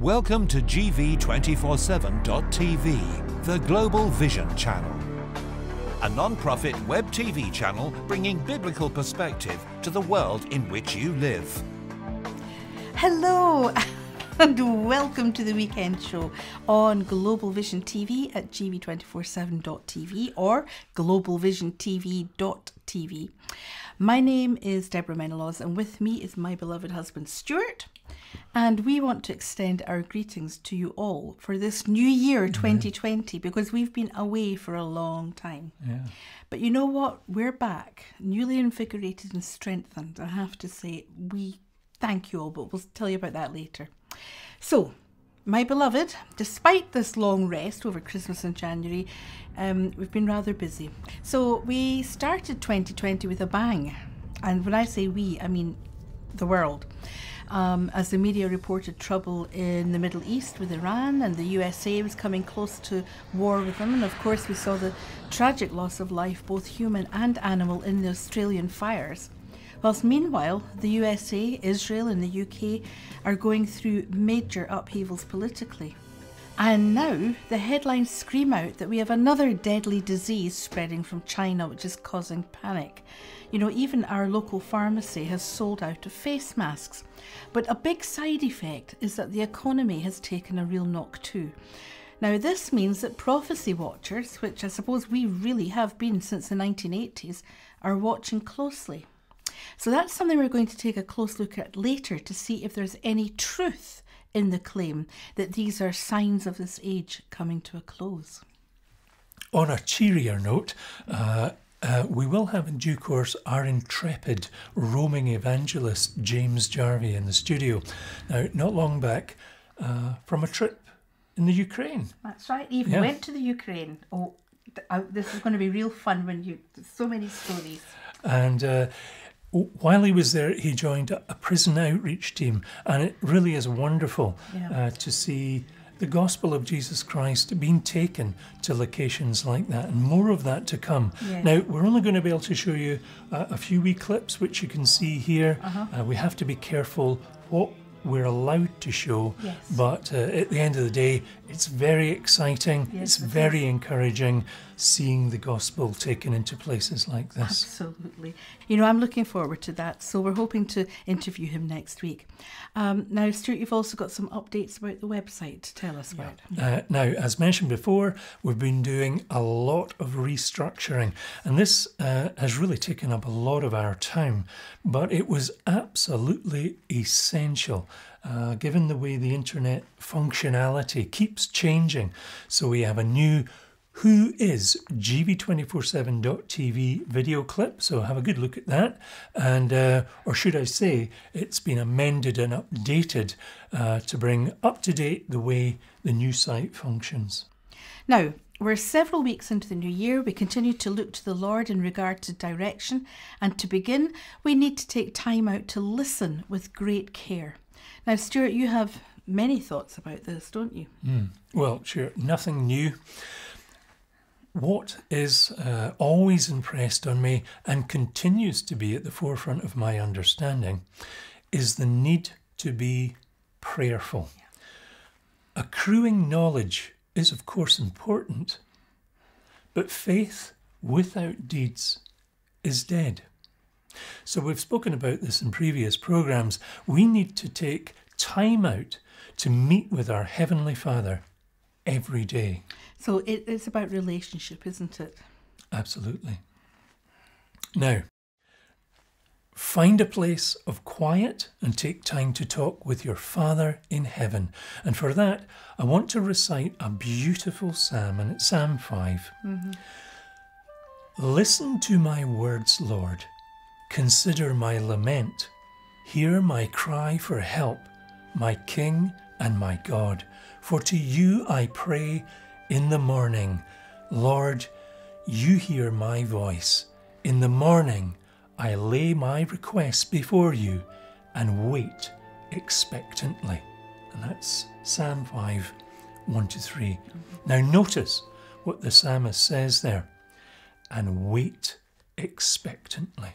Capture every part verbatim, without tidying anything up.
Welcome to G V two forty-seven dot T V, the Global Vision channel. A non-profit web T V channel bringing biblical perspective to the world in which you live. Hello and welcome to the weekend show on Global Vision T V at G V two forty-seven dot T V or Global Vision T V dot T V. My name is Deborah Menelaus and with me is my beloved husband Stuart. And we want to extend our greetings to you all for this new year twenty twenty, because we've been away for a long time. Yeah. But you know what? We're back, newly invigorated and strengthened. I have to say, we thank you all, but we'll tell you about that later. So, my beloved, despite this long rest over Christmas and January, um, we've been rather busy. So we started twenty twenty with a bang. And when I say we, I mean the world. Um, as the media reported trouble in the Middle East with Iran, and the U S A was coming close to war with them, and of course we saw the tragic loss of life, both human and animal, in the Australian fires. Whilst meanwhile the U S A, Israel and the U K are going through major upheavals politically. And now the headlines scream out that we have another deadly disease spreading from China, which is causing panic. You know, even our local pharmacy has sold out of face masks. But a big side effect is that the economy has taken a real knock too. Now this means that prophecy watchers, which I suppose we really have been since the nineteen eighties, are watching closely. So that's something we're going to take a close look at later to see if there's any truth in the claim that these are signs of this age coming to a close. On a cheerier note, uh, uh, we will have in due course our intrepid roaming evangelist James Jarvie in the studio. Now, not long back uh, from a trip in the Ukraine. That's right, he even yeah. went to the Ukraine. Oh, this is going to be real fun when you... so many stories. And... Uh, While he was there, he joined a prison outreach team, and it really is wonderful yeah. uh, to see the gospel of Jesus Christ being taken to locations like that, and more of that to come. Yes. Now, we're only going to be able to show you uh, a few wee clips, which you can see here. Uh-huh. uh, we have to be careful what we're allowed to show, yes. but uh, at the end of the day, it's very exciting, yes, it's very is. encouraging seeing the gospel taken into places like this. Absolutely. You know, I'm looking forward to that, so we're hoping to interview him next week. Um, now, Stuart, you've also got some updates about the website to tell us about. Yeah. Uh, now, as mentioned before, we've been doing a lot of restructuring, and this uh, has really taken up a lot of our time, but it was absolutely essential. Uh, given the way the internet functionality keeps changing. So we have a new Who Is G V two forty-seven dot T V video clip, so have a good look at that. And, uh, or should I say, it's been amended and updated uh, to bring up to date the way the new site functions. Now, we're several weeks into the new year. We continue to look to the Lord in regard to direction. And to begin, we need to take time out to listen with great care. Now, Stuart, you have many thoughts about this, don't you? Mm. Well, sure, nothing new. What is uh, always impressed on me and continues to be at the forefront of my understanding is the need to be prayerful. Yeah. Accruing knowledge is, of course, important, but faith without deeds is dead. So we've spoken about this in previous programmes. We need to take time out to meet with our Heavenly Father every day. So it is about relationship, isn't it? Absolutely. Now, find a place of quiet and take time to talk with your Father in heaven. And for that, I want to recite a beautiful psalm, and it's Psalm five. Mm-hmm. Listen to my words, Lord. Consider my lament. Hear my cry for help, my King and my God. For to you I pray in the morning. Lord, you hear my voice. In the morning I lay my requests before you and wait expectantly. And that's Psalm five, one to three. Now notice what the psalmist says there. And wait expectantly.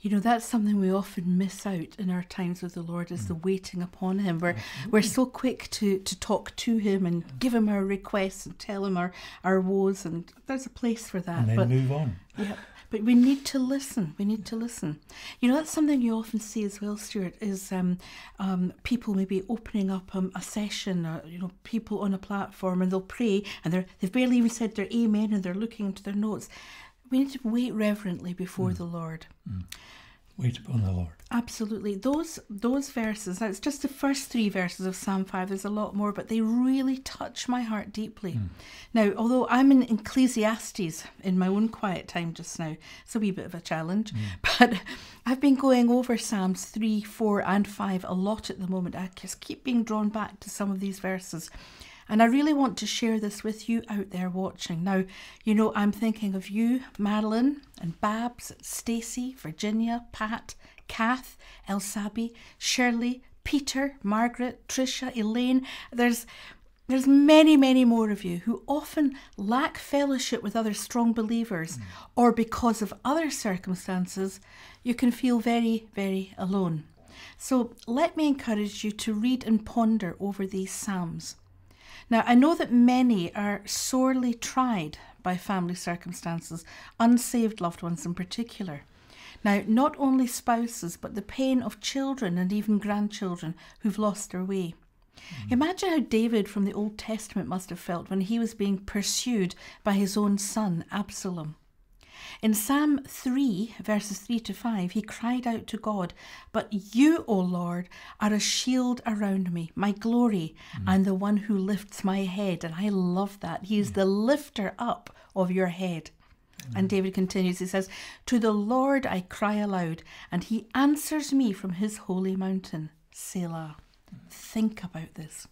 you know, that's something we often miss out in our times with the Lord, is mm. the waiting upon him. We're, Absolutely. we're so quick to, to talk to him and yeah. give him our requests and tell him our, our woes, and there's a place for that. And then but, move on. Yeah, but we need to listen. We need to listen. You know, that's something you often see as well, Stuart, is um, um, people maybe opening up um, a session, or, you know, people on a platform, and they'll pray, and they're, they've barely even said their amen, and they're looking into their notes. We need to wait reverently before mm. the Lord. Mm. Wait upon the Lord. Absolutely. Those those verses, now it's just the first three verses of Psalm five, there's a lot more, but they really touch my heart deeply. Mm. Now, although I'm in Ecclesiastes in my own quiet time just now, it's a wee bit of a challenge, mm. but I've been going over Psalms three, four and five a lot at the moment. I just keep being drawn back to some of these verses. And I really want to share this with you out there watching. Now, you know, I'm thinking of you, Madeline and Babs, Stacey, Virginia, Pat, Kath, El Sabi, Shirley, Peter, Margaret, Tricia, Elaine. There's There's many, many more of you who often lack fellowship with other strong believers, mm. or because of other circumstances, you can feel very, very alone. So let me encourage you to read and ponder over these Psalms. Now, I know that many are sorely tried by family circumstances, unsaved loved ones in particular. Now, not only spouses, but the pain of children and even grandchildren who've lost their way. Mm. Imagine how David from the Old Testament must have felt when he was being pursued by his own son, Absalom. In Psalm three, verses three to five, he cried out to God, "But you, O Lord, are a shield around me, my glory, mm. and the one who lifts my head." And I love that. He is mm. the lifter up of your head. Mm. And David continues, he says, "To the Lord I cry aloud, and he answers me from his holy mountain, Selah." Mm. Think about this.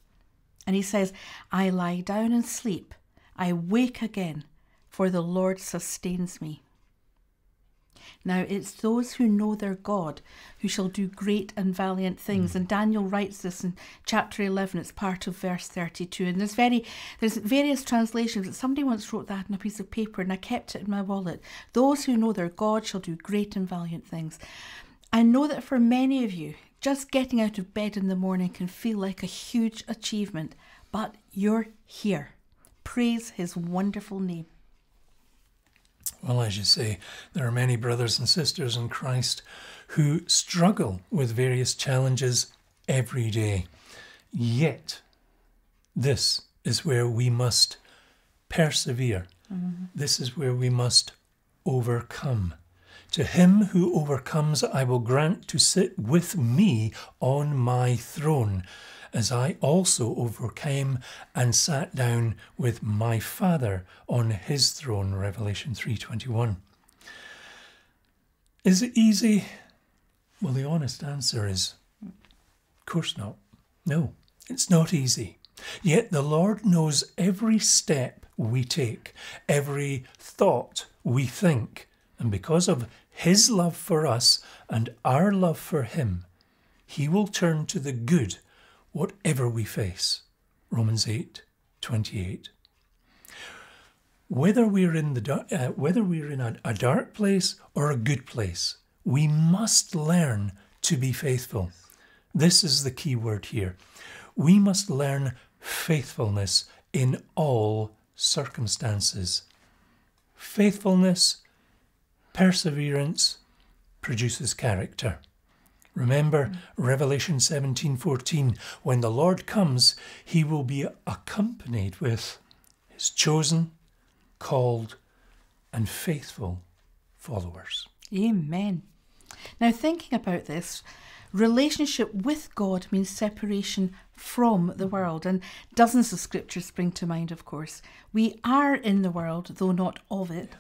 And he says, "I lie down and sleep, I wake again, for the Lord sustains me." Now, it's those who know their God who shall do great and valiant things. Mm. And Daniel writes this in chapter eleven. It's part of verse thirty-two. And there's, very, there's various translations. Somebody once wrote that on a piece of paper, and I kept it in my wallet. "Those who know their God shall do great and valiant things." I know that for many of you, just getting out of bed in the morning can feel like a huge achievement. But you're here. Praise his wonderful name. Well, as you say, there are many brothers and sisters in Christ who struggle with various challenges every day. Yet, this is where we must persevere. Mm-hmm. This is where we must overcome. "To him who overcomes, I will grant to sit with me on my throne, as I also overcame and sat down with my Father on his throne," Revelation three twenty-one. Is it easy? Well, the honest answer is, of course not. No, it's not easy. Yet the Lord knows every step we take, every thought we think. And because of his love for us and our love for him, he will turn to the good whatever we face, Romans eight twenty-eight. Whether we're in the uh, whether we're in a, a dark place or a good place, we must learn to be faithful. This is the key word here. We must learn faithfulness in all circumstances. Faithfulness, perseverance produces character. Remember Revelation seventeen fourteen, when the Lord comes, he will be accompanied with his chosen, called, and faithful followers. Amen. Now, thinking about this, relationship with God means separation from the world, and dozens of scriptures spring to mind, of course. We are in the world, though not of it.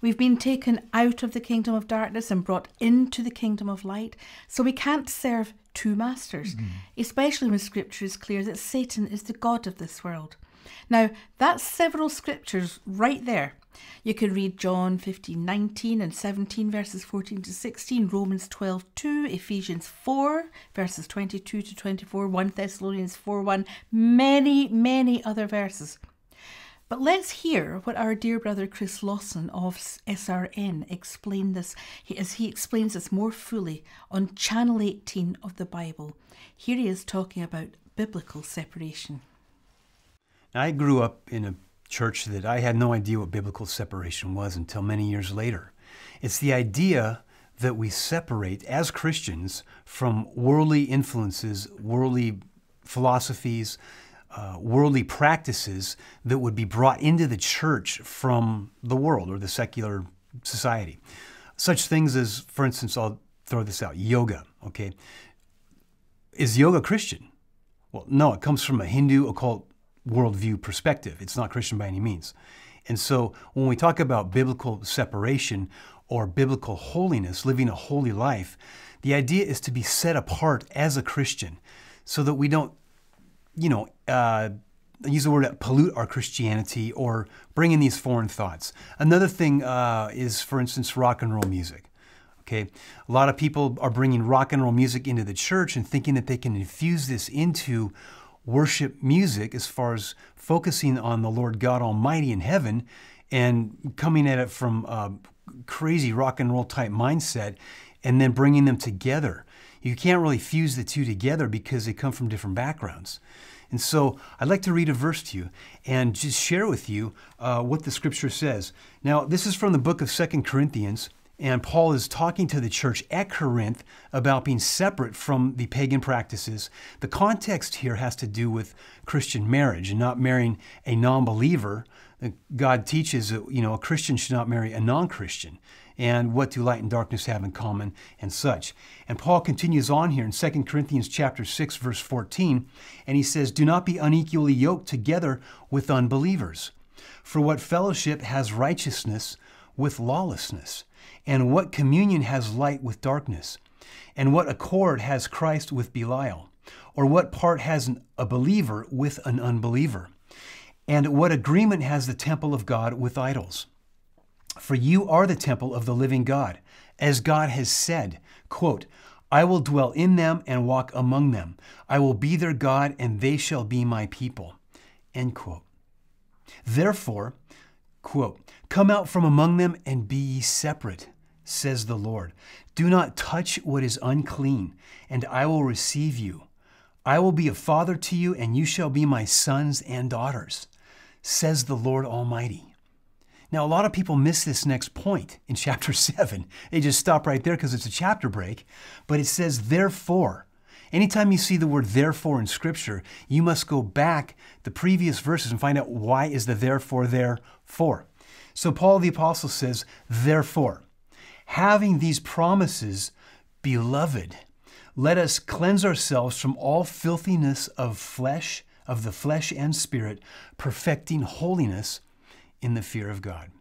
We've been taken out of the kingdom of darkness and brought into the kingdom of light. So we can't serve two masters, mm. especially when scripture is clear that Satan is the god of this world. Now, that's several scriptures right there. You can read John fifteen nineteen and seventeen verses fourteen to sixteen, Romans twelve two, Ephesians four verses twenty-two to twenty-four, First Thessalonians four one, many, many other verses. But let's hear what our dear brother Chris Lawson of S R N explained this, as he explains this more fully on Channel eighteen of the Bible. Here he is talking about biblical separation. I grew up in a church that I had no idea what biblical separation was until many years later. It's the idea that we separate as Christians from worldly influences, worldly philosophies, Uh, worldly practices that would be brought into the church from the world or the secular society. Such things as, for instance, I'll throw this out, yoga, okay? Is yoga Christian? Well, no, it comes from a Hindu occult worldview perspective. It's not Christian by any means. And so when we talk about biblical separation or biblical holiness, living a holy life, the idea is to be set apart as a Christian so that we don't, you know, uh, use the word pollute our Christianity or bring in these foreign thoughts. Another thing uh, is, for instance, rock and roll music. Okay, a lot of people are bringing rock and roll music into the church and thinking that they can infuse this into worship music as far as focusing on the Lord God Almighty in heaven and coming at it from a crazy rock and roll type mindset and then bringing them together. You can't really fuse the two together because they come from different backgrounds. And so I'd like to read a verse to you and just share with you uh, what the scripture says. Now, this is from the book of Second Corinthians, and Paul is talking to the church at Corinth about being separate from the pagan practices. The context here has to do with Christian marriage and not marrying a non-believer. God teaches that, you know, a Christian should not marry a non-Christian. And what do light and darkness have in common and such. And Paul continues on here in Second Corinthians chapter six, verse fourteen, and he says, "Do not be unequally yoked together with unbelievers. For what fellowship has righteousness with lawlessness? And what communion has light with darkness? And what accord has Christ with Belial? Or what part has a believer with an unbeliever? And what agreement has the temple of God with idols? For you are the temple of the living God, as God has said, quote, I will dwell in them and walk among them. I will be their God, and they shall be my people." End quote. Therefore, quote, "Come out from among them and be ye separate, says the Lord. Do not touch what is unclean, and I will receive you. I will be a father to you, and you shall be my sons and daughters, says the Lord Almighty." Now, a lot of people miss this next point in chapter seven. They just stop right there because it's a chapter break. But it says, therefore. Anytime you see the word therefore in Scripture, you must go back the previous verses and find out why is the therefore there for. So Paul the Apostle says, therefore, having these promises, beloved, let us cleanse ourselves from all filthiness of flesh, of the flesh and spirit, perfecting holiness in the fear of God.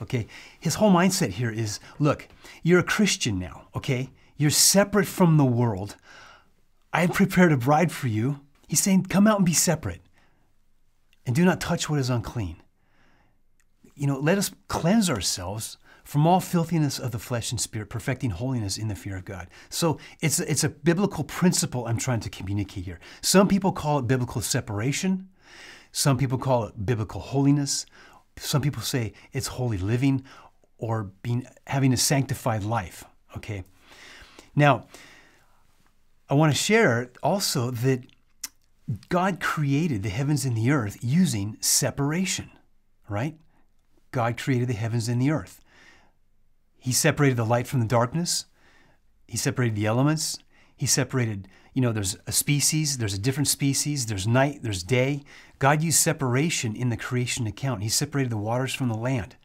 Okay, his whole mindset here is, look, you're a Christian now, okay? You're separate from the world. I have prepared a bride for you. He's saying, come out and be separate. And do not touch what is unclean. You know, let us cleanse ourselves from all filthiness of the flesh and spirit, perfecting holiness in the fear of God. So it's, it's a biblical principle I'm trying to communicate here. Some people call it biblical separation. Some people call it biblical holiness. Some people say it's holy living or being having a sanctified life, okay? Now, I want to share also that God created the heavens and the earth using separation, right? God created the heavens and the earth. He separated the light from the darkness. He separated the elements. He separated, you know, there's a species, there's a different species, there's night, there's day. God used separation in the creation account. He separated the waters from the land,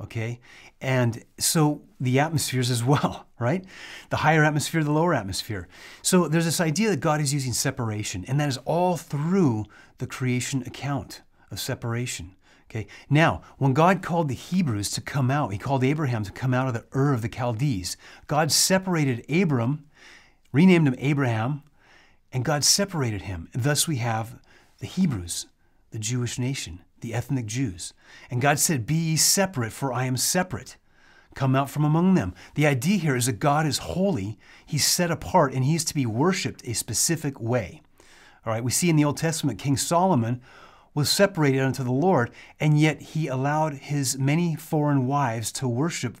okay? And so the atmospheres as well, right? The higher atmosphere, the lower atmosphere. So there's this idea that God is using separation, and that is all through the creation account of separation. Okay. Now, when God called the Hebrews to come out, he called Abraham to come out of the Ur of the Chaldees. God separated Abram, renamed him Abraham, and God separated him. And thus we have the Hebrews, the Jewish nation, the ethnic Jews. And God said, "Be ye separate, for I am separate. Come out from among them." The idea here is that God is holy, he's set apart, and he is to be worshipped a specific way. All right, we see in the Old Testament, King Solomon was separated unto the Lord, and yet he allowed his many foreign wives to worship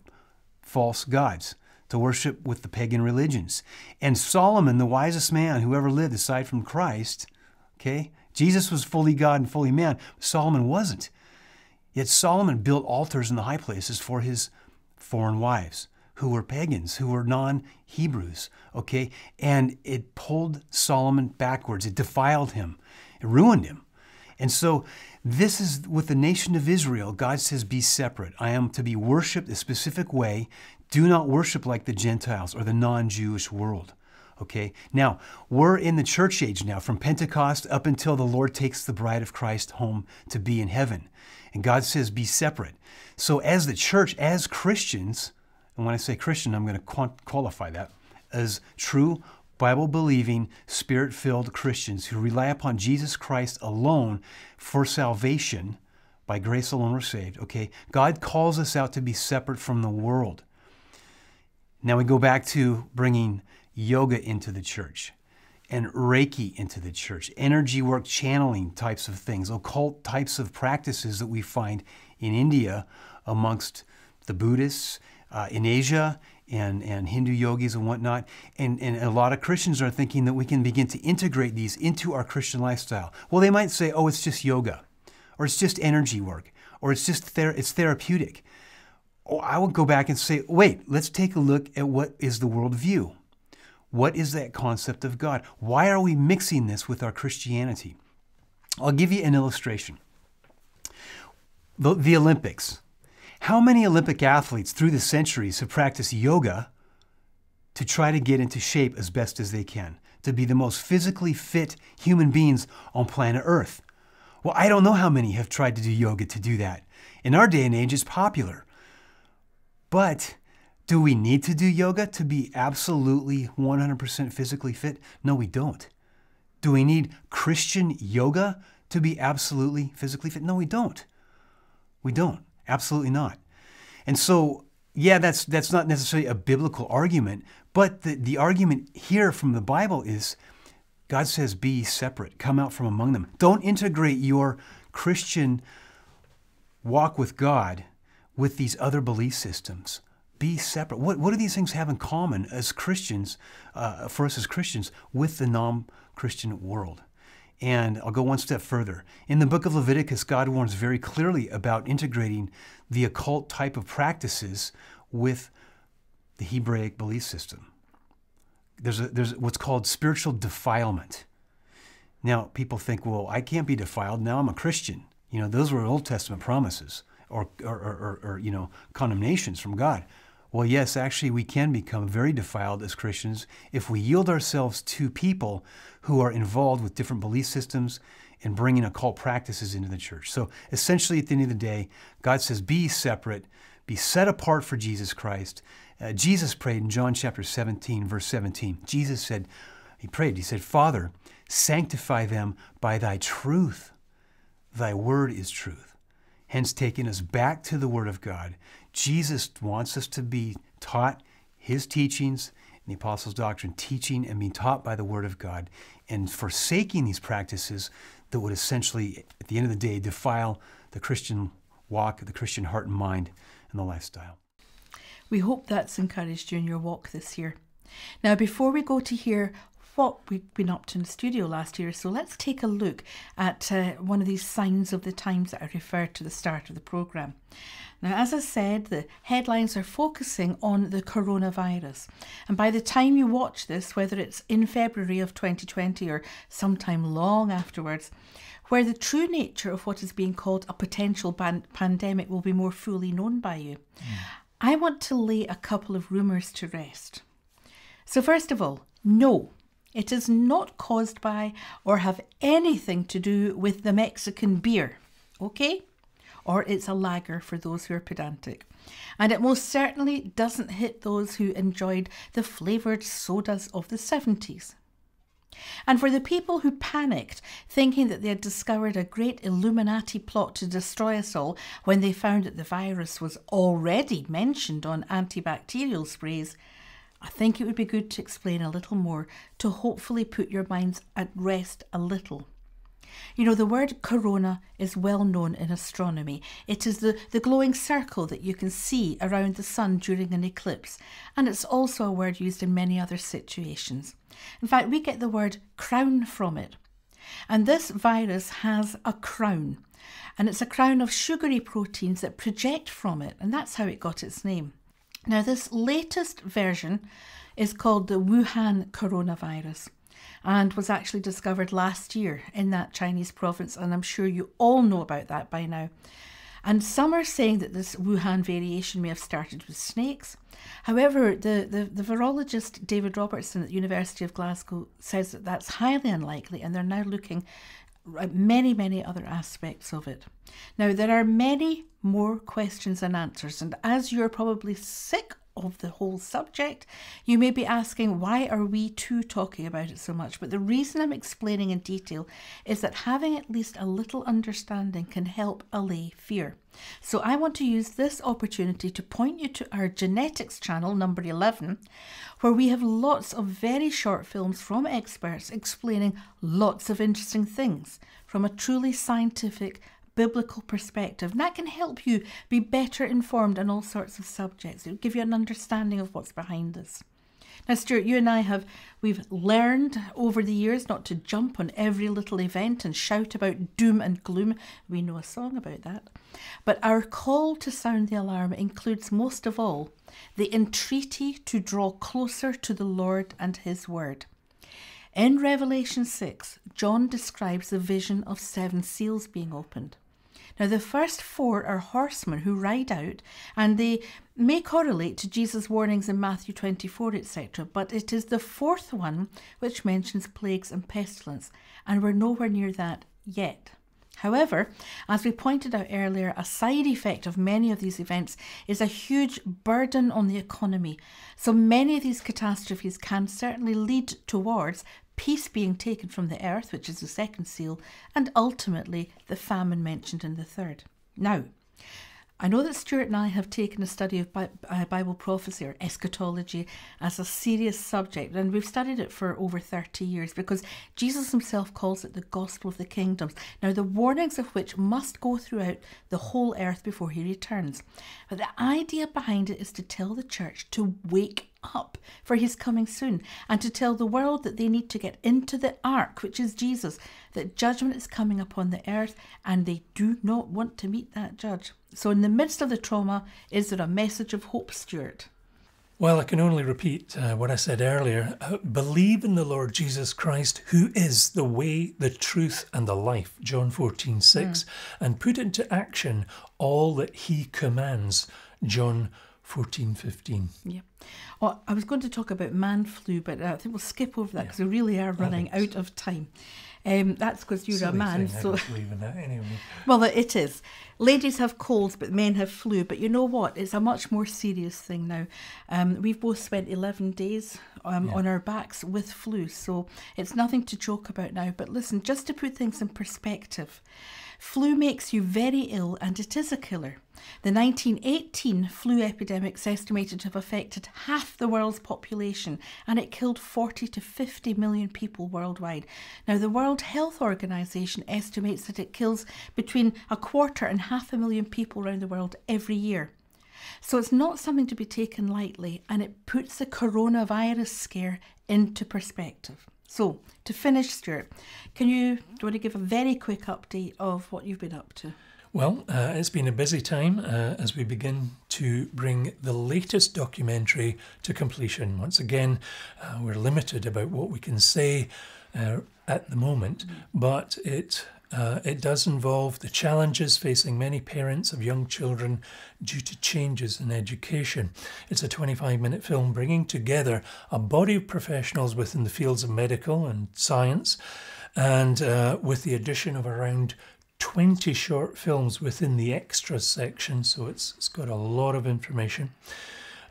false gods, to worship with the pagan religions. And Solomon, the wisest man who ever lived aside from Christ, okay, Jesus was fully God and fully man, but Solomon wasn't. Yet Solomon built altars in the high places for his foreign wives, who were pagans, who were non-Hebrews, okay? And it pulled Solomon backwards. It defiled him. It ruined him. And so this is with the nation of Israel, God says, be separate. I am to be worshiped a specific way. Do not worship like the Gentiles or the non-Jewish world, okay? Now, we're in the church age now, from Pentecost up until the Lord takes the bride of Christ home to be in heaven. And God says, be separate. So as the church, as Christians, and when I say Christian, I'm going to qualify that as true Bible-believing, Spirit-filled Christians who rely upon Jesus Christ alone for salvation. By grace alone we're saved, okay? God calls us out to be separate from the world. Now we go back to bringing yoga into the church and Reiki into the church, energy work channeling types of things, occult types of practices that we find in India amongst the Buddhists, Uh, in Asia and, and Hindu yogis and whatnot. And, and a lot of Christians are thinking that we can begin to integrate these into our Christian lifestyle. Well, they might say, oh, it's just yoga, or it's just energy work, or it's just ther it's therapeutic. Oh, I would go back and say, wait, let's take a look at what is the worldview. What is that concept of God? Why are we mixing this with our Christianity? I'll give you an illustration. The, the Olympics. How many Olympic athletes through the centuries have practiced yoga to try to get into shape as best as they can, to be the most physically fit human beings on planet Earth? Well, I don't know how many have tried to do yoga to do that. In our day and age, it's popular. But do we need to do yoga to be absolutely one hundred percent physically fit? No, we don't. Do we need Christian yoga to be absolutely physically fit? No, we don't. We don't. Absolutely not. And so, yeah, that's that's not necessarily a biblical argument, but the, the argument here from the Bible is God says, be separate, come out from among them. Don't integrate your Christian walk with God with these other belief systems. Be separate. What, what do these things have in common as Christians, uh, for us as Christians, with the non-Christian world? And I'll go one step further. In the book of Leviticus, God warns very clearly about integrating the occult type of practices with the Hebraic belief system. There's, a, there's what's called spiritual defilement. Now, people think, well, I can't be defiled. Now I'm a Christian. You know, those were Old Testament promises or, or, or, or, or you know, condemnations from God. Well, yes, actually, we can become very defiled as Christians if we yield ourselves to people who are involved with different belief systems and bringing occult practices into the church. So essentially, at the end of the day, God says, be separate, be set apart for Jesus Christ. Uh, Jesus prayed in John chapter seventeen, verse seventeen. Jesus said, he prayed, he said, Father, sanctify them by thy truth. Thy word is truth. Hence, taking us back to the Word of God, Jesus wants us to be taught His teachings and the Apostles' doctrine, teaching and being taught by the Word of God, and forsaking these practices that would essentially, at the end of the day, defile the Christian walk, the Christian heart and mind, and the lifestyle. We hope that's encouraged you in your walk this year. Now, before we go to hear what we've been up to in the studio last year, so let's take a look at uh, one of these signs of the times that I referred to the start of the programme. Now, as I said, the headlines are focusing on the coronavirus, and by the time you watch this, whether it's in February of twenty twenty or sometime long afterwards, where the true nature of what is being called a potential pandemic will be more fully known by you, mm. I want to lay a couple of rumours to rest. So first of all, no. It is not caused by or have anything to do with the Mexican beer, okay? Or it's a lager for those who are pedantic. And it most certainly doesn't hit those who enjoyed the flavoured sodas of the seventies. And for the people who panicked, thinking that they had discovered a great Illuminati plot to destroy us all when they found that the virus was already mentioned on antibacterial sprays, I think it would be good to explain a little more to hopefully put your minds at rest a little. You know, the word corona is well known in astronomy. It is the, the glowing circle that you can see around the sun during an eclipse, and it's also a word used in many other situations. In fact, we get the word crown from it. And this virus has a crown, and it's a crown of sugary proteins that project from it, and that's how it got its name. Now, this latest version is called the Wuhan coronavirus, and was actually discovered last year in that Chinese province, and I'm sure you all know about that by now. And some are saying that this Wuhan variation may have started with snakes. However, the, the, the virologist David Robertson at the University of Glasgow says that that's highly unlikely, and they're now looking at many, many other aspects of it. Now, there are many more questions than answers, and as you're probably sick of the whole subject, you may be asking, why are we too talking about it so much? But the reason I'm explaining in detail is that having at least a little understanding can help allay fear. So I want to use this opportunity to point you to our genetics channel, number eleven, where we have lots of very short films from experts explaining lots of interesting things from a truly scientific biblical perspective, and that can help you be better informed on all sorts of subjects. It will give you an understanding of what's behind this. Now, Stuart, you and I have we've learned over the years not to jump on every little event and shout about doom and gloom. We know a song about that. But our call to sound the alarm includes, most of all, the entreaty to draw closer to the Lord and his word. In Revelation six, John describes the vision of seven seals being opened. Now, the first four are horsemen who ride out, and they may correlate to Jesus' warnings in Matthew twenty-four, et cetera, but it is the fourth one which mentions plagues and pestilence, and we're nowhere near that yet. However, as we pointed out earlier, a side effect of many of these events is a huge burden on the economy. So many of these catastrophes can certainly lead towards peace being taken from the earth, which is the second seal, and ultimately the famine mentioned in the third. Now, I know that Stuart and I have taken a study of Bible prophecy or eschatology as a serious subject, and we've studied it for over thirty years because Jesus himself calls it the gospel of the kingdoms. Now, the warnings of which must go throughout the whole earth before he returns. But the idea behind it is to tell the church to wake up for his coming soon, and to tell the world that they need to get into the ark, which is Jesus, that judgment is coming upon the earth and they do not want to meet that judge. So in the midst of the trauma, is there a message of hope, Stuart? Well, I can only repeat uh, what I said earlier. Uh, believe in the Lord Jesus Christ, who is the way, the truth, and the life, John fourteen six, mm. and put into action all that he commands, John fourteen fifteen. Yeah. Well, I was going to talk about man flu, but I think we'll skip over that because yeah. we really are running so. out of time. Um, that's because you're Silly a man. Thing, so I don't believe in that anyway. Well, it is. Ladies have colds, but men have flu. But you know what? It's a much more serious thing now. Um, we've both spent eleven days um, yeah. on our backs with flu, so it's nothing to joke about now. But listen, just to put things in perspective, flu makes you very ill, and it is a killer. The nineteen eighteen flu epidemic is estimated to have affected half the world's population, and it killed forty to fifty million people worldwide. Now, the World Health Organization estimates that it kills between a quarter and half a million people around the world every year. So it's not something to be taken lightly, and it puts the coronavirus scare into perspective. So, to finish, Stuart, can you, do you want to give a very quick update of what you've been up to? Well, uh, it's been a busy time uh, as we begin to bring the latest documentary to completion. Once again, uh, we're limited about what we can say uh, at the moment, but it uh, it does involve the challenges facing many parents of young children due to changes in education. It's a twenty-five minute film bringing together a body of professionals within the fields of medical and science, and uh, with the addition of around twenty short films within the extras section, so it's, it's got a lot of information.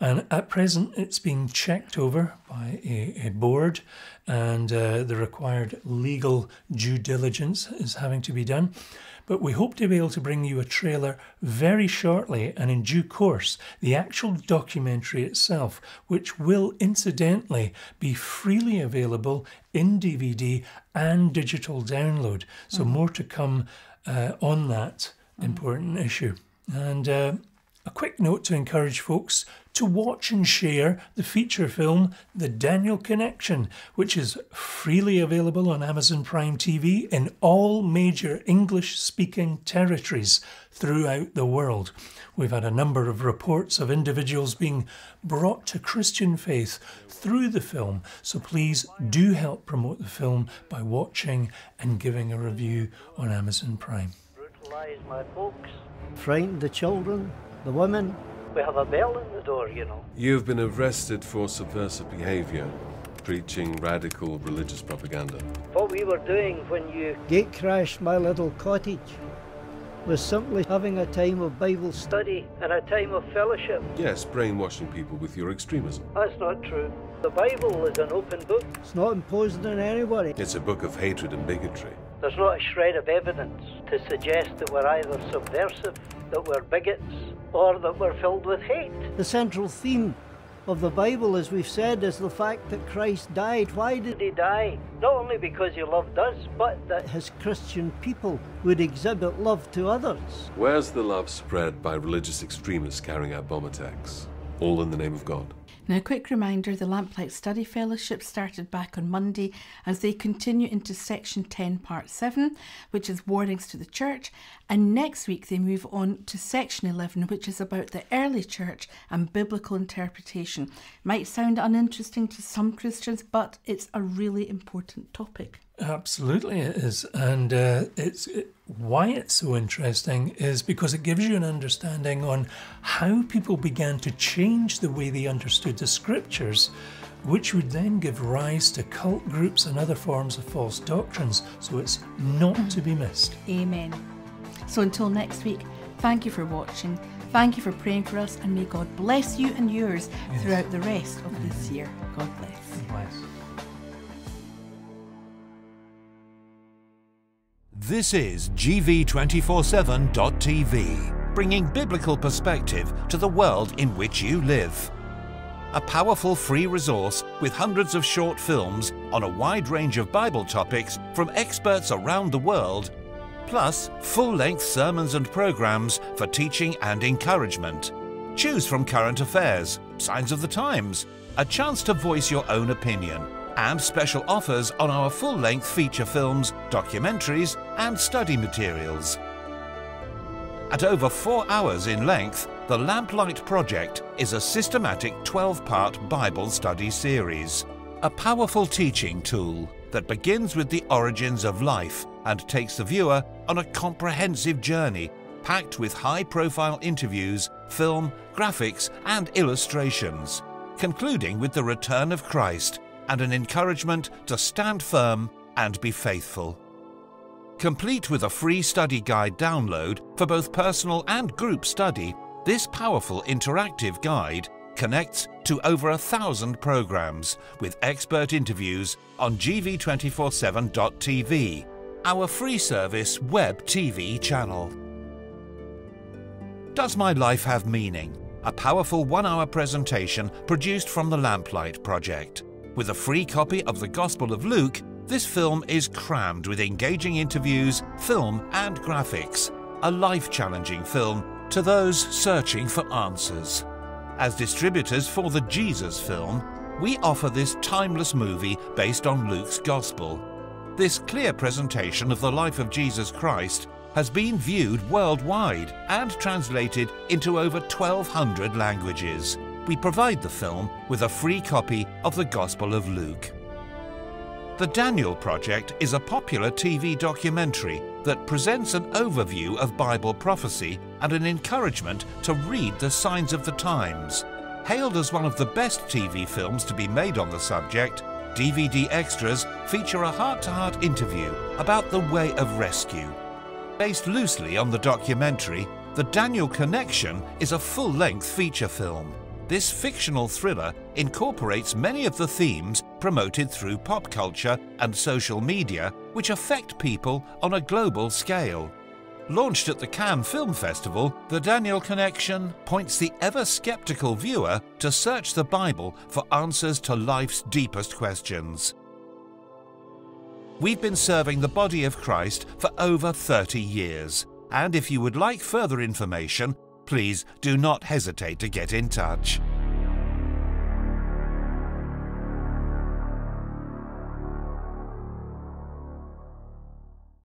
And at present, it's being checked over by a, a board, and uh, the required legal due diligence is having to be done. But we hope to be able to bring you a trailer very shortly, and in due course, the actual documentary itself, which will incidentally be freely available in D V D and digital download. So mm-hmm. more to come uh, on that mm-hmm. important issue. And uh, a quick note to encourage folks to watch and share the feature film The Daniel Connection, which is freely available on Amazon Prime T V in all major English-speaking territories throughout the world. We've had a number of reports of individuals being brought to Christian faith through the film, so please do help promote the film by watching and giving a review on Amazon Prime. Brutalize my folks. Frighten the children, the women. We have a bell in the door, you know. You've been arrested for subversive behaviour, preaching radical religious propaganda. What we were doing when you gatecrashed my little cottage was simply having a time of Bible study and a time of fellowship. Yes, brainwashing people with your extremism. That's not true. The Bible is an open book. It's not imposed on anybody. It's a book of hatred and bigotry. There's not a shred of evidence to suggest that we're either subversive, that we're bigots, or that we're filled with hate. The central theme of the Bible, as we've said, is the fact that Christ died. Why did he die? Not only because he loved us, but that his Christian people would exhibit love to others. Where's the love spread by religious extremists carrying out bomb attacks? All in the name of God. Now, a quick reminder, the Lamplight Study Fellowship started back on Monday as they continue into Section ten, Part seven, which is warnings to the church. And next week they move on to Section eleven, which is about the early church and biblical interpretation. Might sound uninteresting to some Christians, but it's a really important topic. Absolutely it is, and uh, it's it, why it's so interesting is because it gives you an understanding on how people began to change the way they understood the scriptures, which would then give rise to cult groups and other forms of false doctrines, so it's not to be missed. Amen. So until next week, thank you for watching, thank you for praying for us, and may God bless you and yours yes. throughout the rest of mm-hmm. this year. God bless. Bless. This is G V two forty-seven dot T V, bringing biblical perspective to the world in which you live. A powerful free resource with hundreds of short films on a wide range of Bible topics from experts around the world, plus full-length sermons and programs for teaching and encouragement. Choose from current affairs, signs of the times, a chance to voice your own opinion, and special offers on our full-length feature films, documentaries and study materials. At over four hours in length, the Lamplight Project is a systematic twelve-part Bible study series, a powerful teaching tool that begins with the origins of life and takes the viewer on a comprehensive journey packed with high-profile interviews, film, graphics and illustrations, concluding with the return of Christ and an encouragement to stand firm and be faithful. Complete with a free study guide download for both personal and group study, this powerful interactive guide connects to over a thousand programs with expert interviews on G V two forty-seven dot T V, our free service web T V channel. Does my life have meaning? A powerful one-hour presentation produced from the Lamplight Project. With a free copy of the Gospel of Luke, this film is crammed with engaging interviews, film and graphics, a life-challenging film to those searching for answers. As distributors for the Jesus film, we offer this timeless movie based on Luke's Gospel. This clear presentation of the life of Jesus Christ has been viewed worldwide and translated into over twelve hundred languages. We provide the film with a free copy of the Gospel of Luke. The Daniel Project is a popular T V documentary that presents an overview of Bible prophecy and an encouragement to read the signs of the times. Hailed as one of the best T V films to be made on the subject, D V D extras feature a heart-to-heart interview about the way of rescue. Based loosely on the documentary, The Daniel Connection is a full-length feature film. this fictional thriller incorporates many of the themes promoted through pop culture and social media which affect people on a global scale. Launched at the Cannes Film Festival, The Daniel Connection points the ever-skeptical viewer to search the Bible for answers to life's deepest questions. We've been serving the body of Christ for over thirty years, and if you would like further information, please do not hesitate to get in touch.